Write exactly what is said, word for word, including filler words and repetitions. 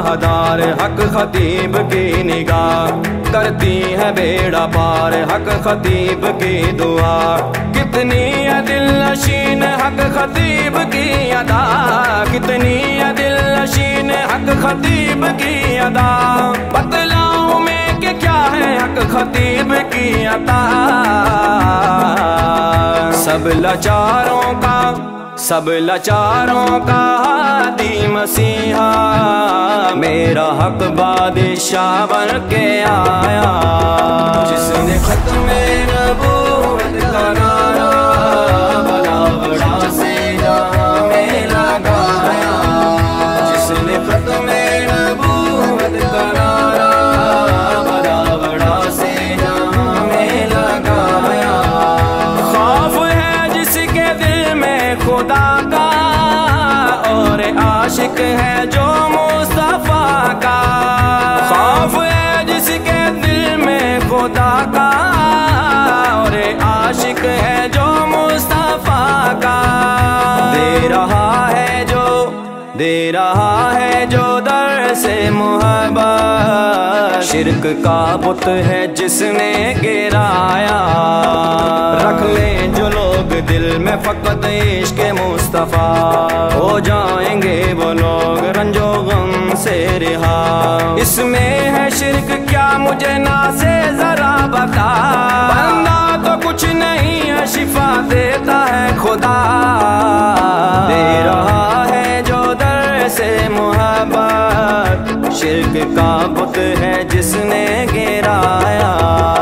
हदार हक खतीब की निगाह करती है बेड़ा पार हक खतीब की दुआ। कितनी है दिल नशीन हक खतीब की अदा, कितनी है दिल नशीन हक खतीब की अदा। बतलाऊं मैं कि क्या है हक खतीब की अदा। सब लाचारों का सब लाचारों का हादी मसीहा, मेरा हक बादशाह बन के आया। जिसने खत्मे नबूवत का नारा बड़ा बड़ा से जहां में लगाया। जिसने खत्मे नबूवत का नारा बड़ा बड़ा से जहां में लगाया। खौफ है जिसके दिल में खुदा का, और आशिक है जो मुस्तफा का। खौफ है जिसके दिल में खुदा का, और आशिक है जो मुस्तफा का। दे रहा है जो दे रहा है जो दर से मुहब्बत, शिरक का बुत है जिसने गिराया। रख ले जो लोग दिल में फकत इश्क मुस्तफ़ा, हो जाएंगे वो लोग रंजो गम से रिहा। इसमें है शिरक क्या मुझे ना से जरा बता, बंदा तो कुछ नहीं है शिफा देता है खुदा। दे रहा है जो दर से मुहब्बत, शिर्क का बुत है जिसने गिराया।